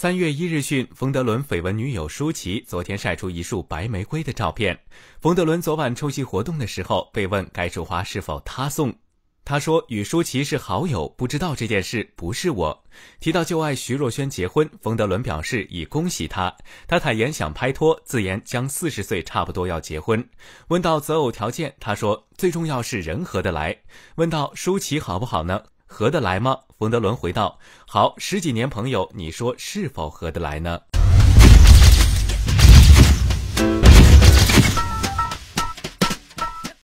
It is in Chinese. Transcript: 3月1日讯，冯德伦绯闻女友舒淇昨天晒出一束白玫瑰的照片。冯德伦昨晚出席活动的时候，被问该束花是否他送，他说与舒淇是好友，不知道这件事，不是我。提到旧爱徐若瑄结婚，冯德伦表示已恭喜她，他坦言想拍拖，自言将40岁差不多要结婚。问到择偶条件，他说最重要是人合得来。问到舒淇好不好呢？合得来吗？冯德伦回道：好，十几年朋友，你说是否合得来呢？